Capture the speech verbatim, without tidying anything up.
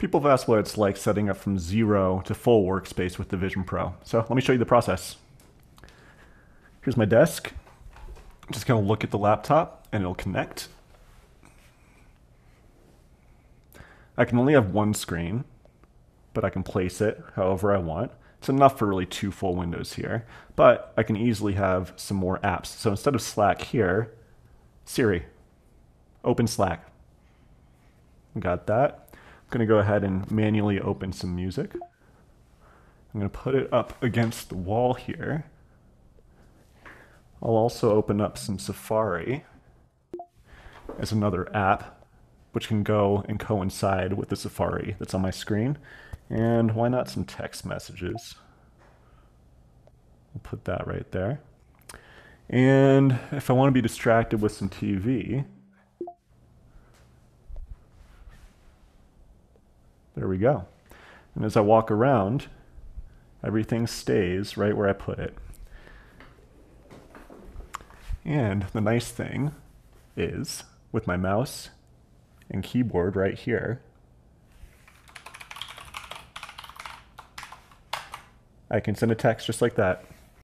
People have asked what it's like setting up from zero to full workspace with the Vision Pro. So let me show you the process. Here's my desk. I'm just gonna look at the laptop and it'll connect. I can only have one screen, but I can place it however I want. It's enough for really two full windows here, but I can easily have some more apps. So instead of Slack here, Siri, open Slack. Got that. I'm gonna go ahead and manually open some music. I'm gonna put it up against the wall here. I'll also open up some Safari as another app, which can go and coincide with the Safari that's on my screen. And why not some text messages? We'll put that right there. And if I want to be distracted with some T V, there we go. And as I walk around, everything stays right where I put it. And the nice thing is, with my mouse and keyboard right here, I can send a text just like that.